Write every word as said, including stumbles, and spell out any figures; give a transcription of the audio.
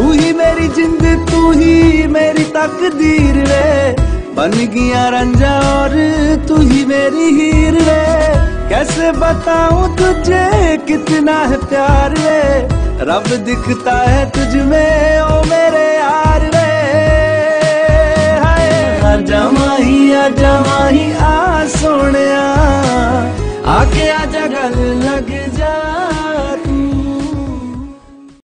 तू ही मेरी जिंद तू ही मेरी तकदीर रे, बन गया रंजा और तू ही मेरी हीर रे। कैसे बताऊं तुझे कितना है प्यार रे, रब दिखता है तुझ में ओ मेरे यार रे। हाय आजा माही आजा माही आ सोनिया,